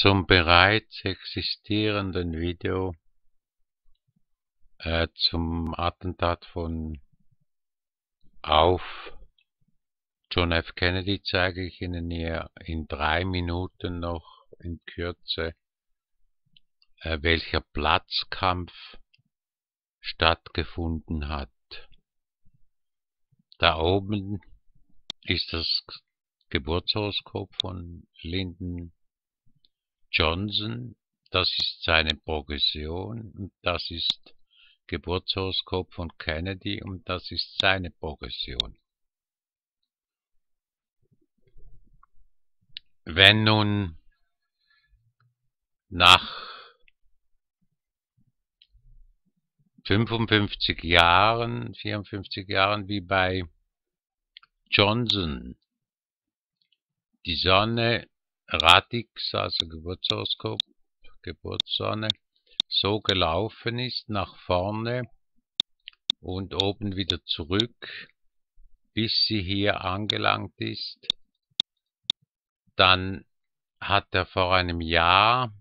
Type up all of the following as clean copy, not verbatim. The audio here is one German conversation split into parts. zum bereits existierenden Video zum Attentat auf John F. Kennedy zeige ich Ihnen hier in 3 Minuten noch in Kürze, welcher Platzkampf stattgefunden hat. Da oben ist das Geburtshoroskop von Lyndon Johnson, das ist seine Progression, und das ist Geburtshoroskop von Kennedy und das ist seine Progression. Wenn nun nach 55 Jahren, 54 Jahren wie bei Johnson die Sonne Radix, also Geburtshoroskop, Geburtssonne, so gelaufen ist, nach vorne und oben wieder zurück, bis sie hier angelangt ist, dann hat er vor einem Jahr,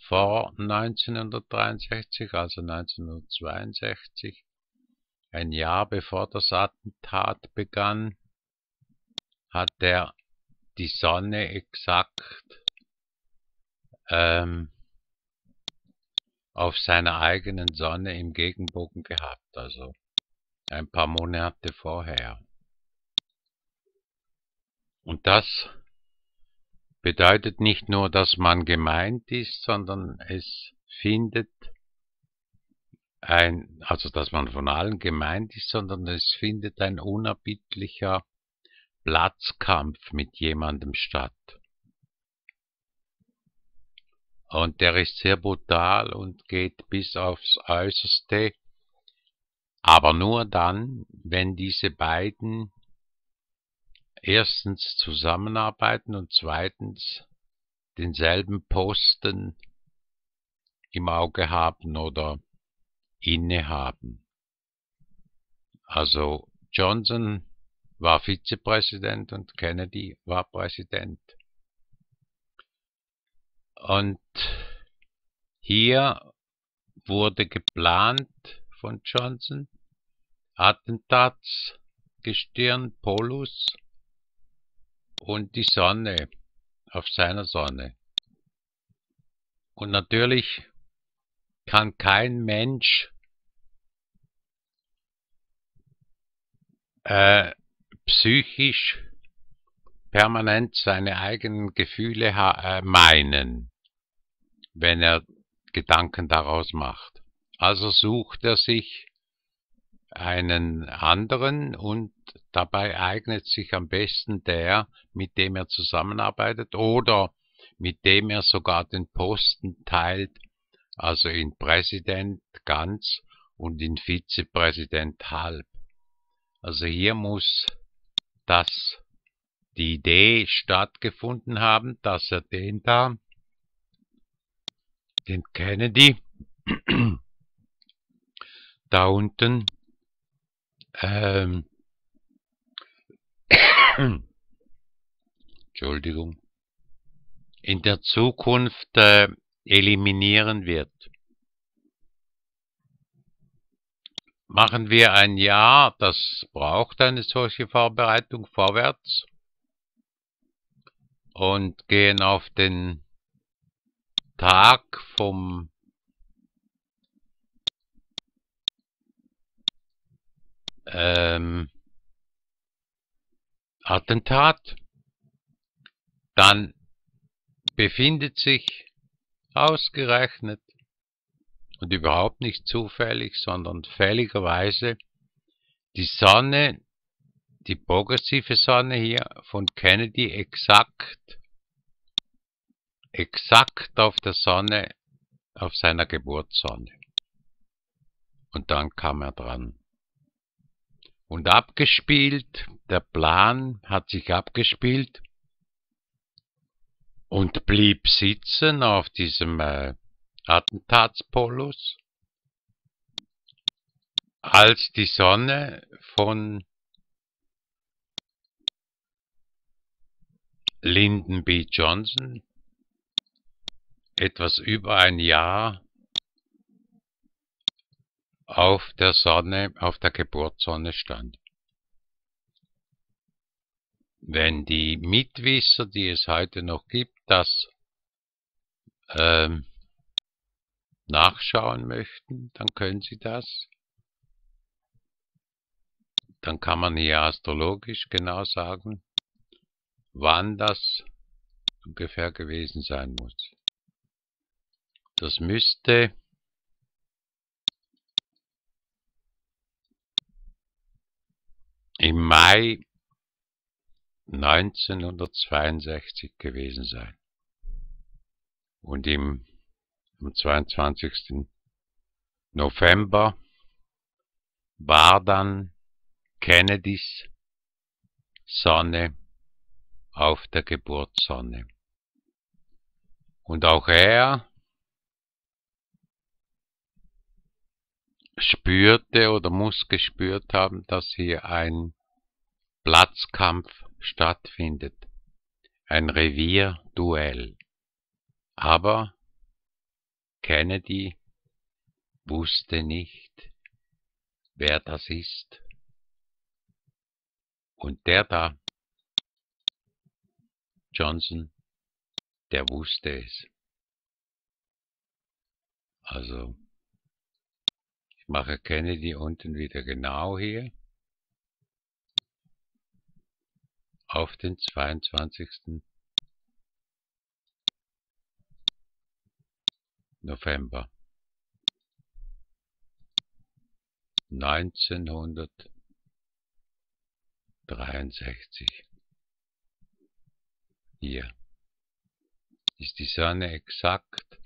vor 1963, also 1962, ein Jahr bevor das Attentat begann, hat er die Sonne exakt auf seiner eigenen Sonne im Gegenbogen gehabt, also ein paar Monate vorher. Und das bedeutet nicht nur, dass man gemeint ist, sondern es findet also dass man von allen gemeint ist, sondern es findet ein unerbittlicher Platzkampf mit jemandem statt. Und der ist sehr brutal und geht bis aufs Äußerste, aber nur dann, wenn diese beiden erstens zusammenarbeiten und zweitens denselben Posten im Auge haben oder innehaben. Also Johnson war Vizepräsident und Kennedy war Präsident. Und hier wurde geplant von Johnson, Attentatsgestirn, Polus und die Sonne auf seiner Sonne. Und natürlich kann kein Mensch psychisch permanent seine eigenen Gefühle meinen, wenn er Gedanken daraus macht. Also sucht er sich einen anderen und dabei eignet sich am besten der, mit dem er zusammenarbeitet oder mit dem er sogar den Posten teilt, also in Präsident ganz und in Vizepräsident halb. Also hier muss die Idee stattgefunden haben, dass er den da, den Kennedy, da unten Entschuldigung, in der Zukunft eliminieren wird. Machen wir ein Jahr, das braucht eine solche Vorbereitung, vorwärts und gehen auf den Tag vom 8. Attentat, dann befindet sich ausgerechnet und überhaupt nicht zufällig, sondern fälligerweise die Sonne, die progressive Sonne hier von Kennedy exakt auf der Sonne, auf seiner Geburtssonne. Und dann kam er dran. Und abgespielt, der Plan hat sich abgespielt und blieb sitzen auf diesem Attentatspolus, als die Sonne von Lyndon B. Johnson etwas über ein Jahr auf der Sonne, auf der Geburtssonne stand. Wenn die Mitwisser, die es heute noch gibt, das nachschauen möchten, dann können sie das. Dann kann man hier astrologisch genau sagen, wann das ungefähr gewesen sein muss. Das müsste im Mai 1962 gewesen sein und am 22. November war dann Kennedys Sonne auf der Geburtssonne. Und auch er spürte oder muss gespürt haben, dass hier ein Platzkampf stattfindet, ein Revierduell. Aber Kennedy wusste nicht, wer das ist. Und der da, Johnson, der wusste es. Also, ich mache Kennedy unten wieder genau hier auf den 22. November 1963. Hier ist die Sonne exakt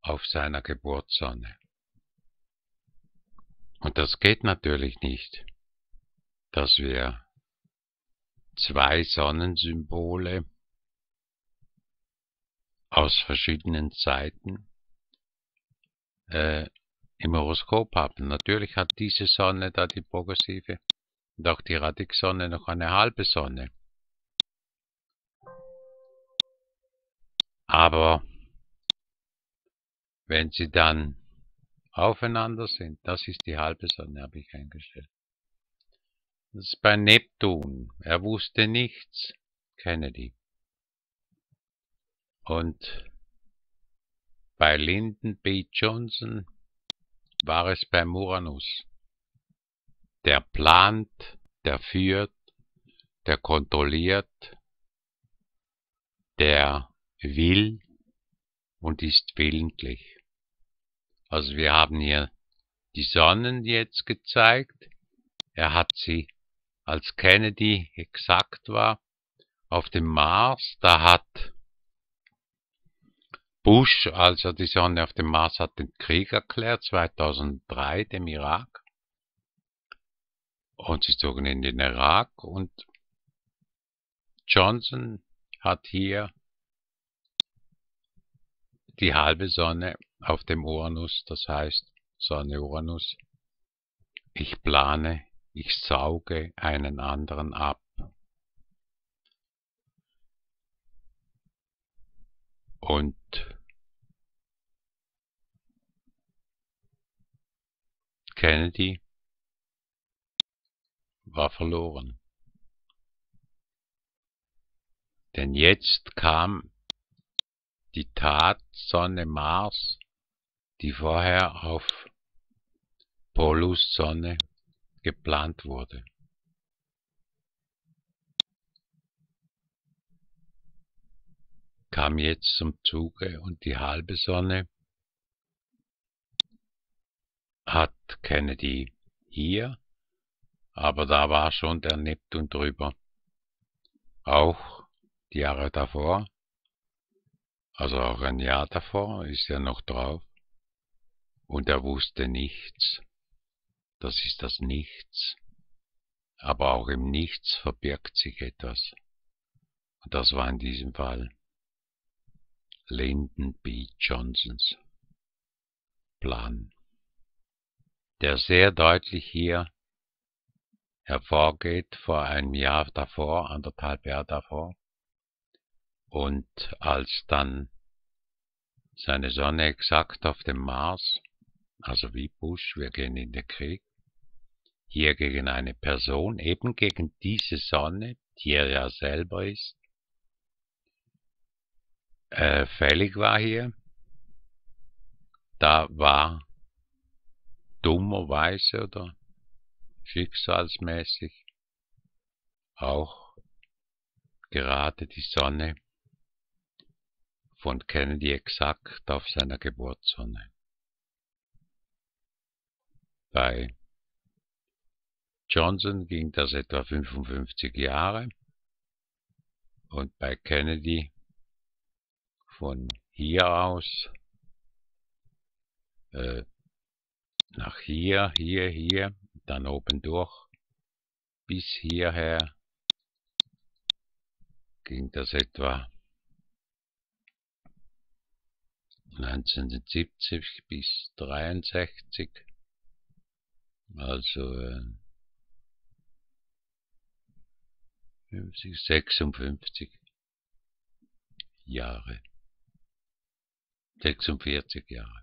auf seiner Geburtssonne. Und das geht natürlich nicht, dass wir zwei Sonnensymbole aus verschiedenen Seiten im Horoskop haben. Natürlich hat diese Sonne da, die progressive, und auch die Radixsonne noch eine halbe Sonne. Aber wenn sie dann aufeinander sind, das ist die halbe Sonne, habe ich eingestellt. Das ist bei Neptun. Er wusste nichts, Kennedy. Und bei Lyndon B. Johnson war es beim Uranus. Der plant, der führt, der kontrolliert, der will und ist willentlich. Also wir haben hier die Sonnen jetzt gezeigt. Er hat sie, als Kennedy exakt war, auf dem Mars, da hat Bush, als er die Sonne auf dem Mars hat, den Krieg erklärt, 2003, dem Irak. Und sie zogen in den Irak und Johnson hat hier die halbe Sonne auf dem Uranus, das heißt Sonne Uranus. Ich plane, ich sauge einen anderen ab. Und Kennedy war verloren. Denn jetzt kam die Tat Sonne Mars, die vorher auf Polus Sonne geplant wurde. Kam jetzt zum Zuge und die halbe Sonne hat Kennedy hier, aber da war schon der Neptun drüber. Auch die Jahre davor, also auch ein Jahr davor ist er noch drauf und er wusste nichts. Das ist das Nichts, aber auch im Nichts verbirgt sich etwas. Und das war in diesem Fall Lyndon B. Johnsons Plan, der sehr deutlich hier hervorgeht, vor einem Jahr davor, anderthalb Jahr davor, und als dann seine Sonne exakt auf dem Mars, also wie Bush, wir gehen in den Krieg, hier gegen eine Person, eben gegen diese Sonne, die er ja selber ist, fällig war hier, da war dummerweise oder schicksalsmäßig auch gerade die Sonne von Kennedy exakt auf seiner Geburtssonne. Bei Johnson ging das etwa 55 Jahre und bei Kennedy von hier aus nach hier, dann oben durch bis hierher ging das etwa 1970 bis 1963, also 56 Jahre, 46 Jahre.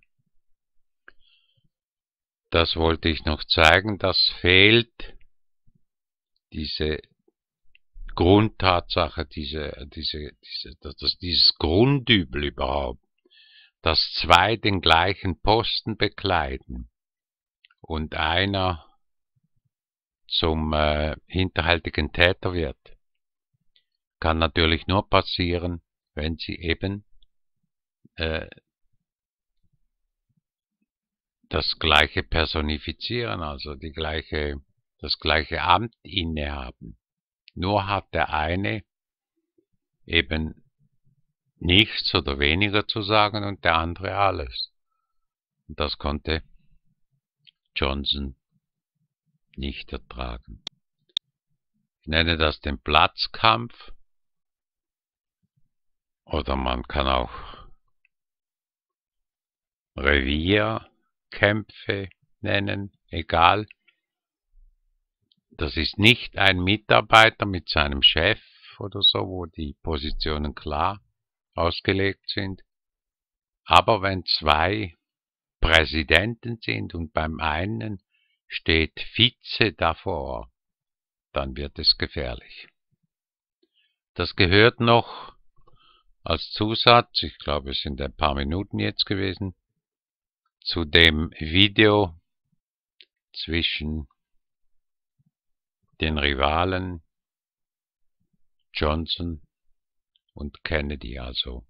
Das wollte ich noch zeigen, das fehlt, diese Grundtatsache, dieses Grundübel überhaupt, dass zwei den gleichen Posten bekleiden und einer zum hinterhältigen Täter wird. Kann natürlich nur passieren, wenn sie eben das gleiche personifizieren, also die gleiche, das gleiche Amt innehaben. Nur hat der eine eben nichts oder weniger zu sagen und der andere alles. Und das konnte Johnson nicht ertragen. Ich nenne das den Platzkampf, oder man kann auch Revierkämpfe nennen, egal. Das ist nicht ein Mitarbeiter mit seinem Chef oder so, wo die Positionen klar ausgelegt sind. Aber wenn zwei Präsidenten sind und beim einen steht Vize davor, dann wird es gefährlich. Das gehört noch als Zusatz, ich glaube es sind ein paar Minuten jetzt gewesen, zu dem Video zwischen den Rivalen Johnson und Kennedy. Also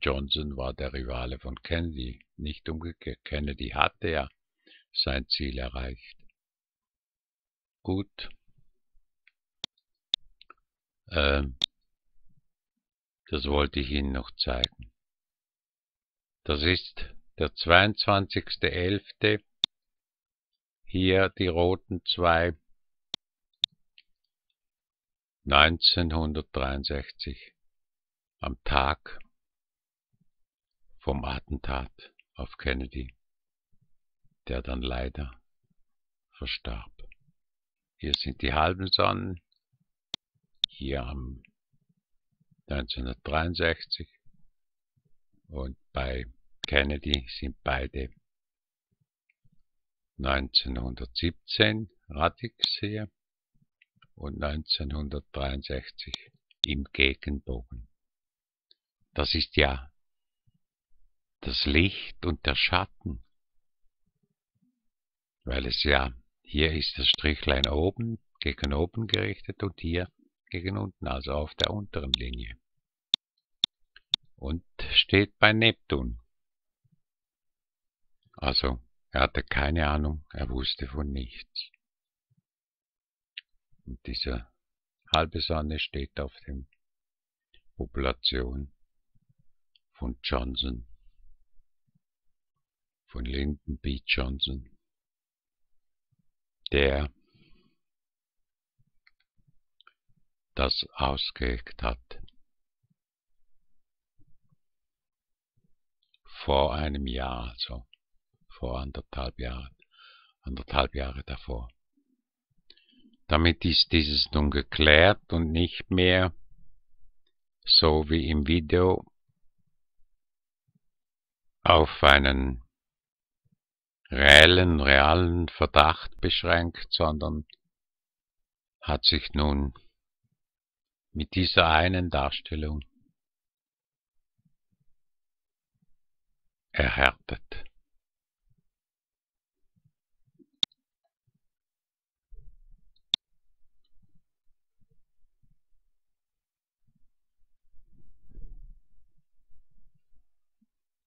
Johnson war der Rivale von Kennedy, nicht umgekehrt. Kennedy hatte ja sein Ziel erreicht. Gut. Das wollte ich Ihnen noch zeigen. Das ist der 22.11. Hier die roten zwei. 1963, am Tag vom Attentat auf Kennedy, der dann leider verstarb. Hier sind die halben Sonnen, hier am 1963, und bei Kennedy sind beide 1917 Radix hier und 1963 im Gegenbogen. Das ist ja das Licht und der Schatten, weil es ja, hier ist das Strichlein oben, gegen oben gerichtet und hier gegen unten, also auf der unteren Linie. Und steht bei Neptun. Also, er hatte keine Ahnung, er wusste von nichts. Und diese halbe Sonne steht auf der Population von Johnson, von Lyndon B. Johnson, der das ausgeheckt hat. Vor einem Jahr, also vor anderthalb Jahre davor. Damit ist dieses nun geklärt und nicht mehr so wie im Video auf einen realen Verdacht beschränkt, sondern hat sich nun mit dieser einen Darstellung erhärtet.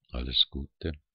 Alles Gute.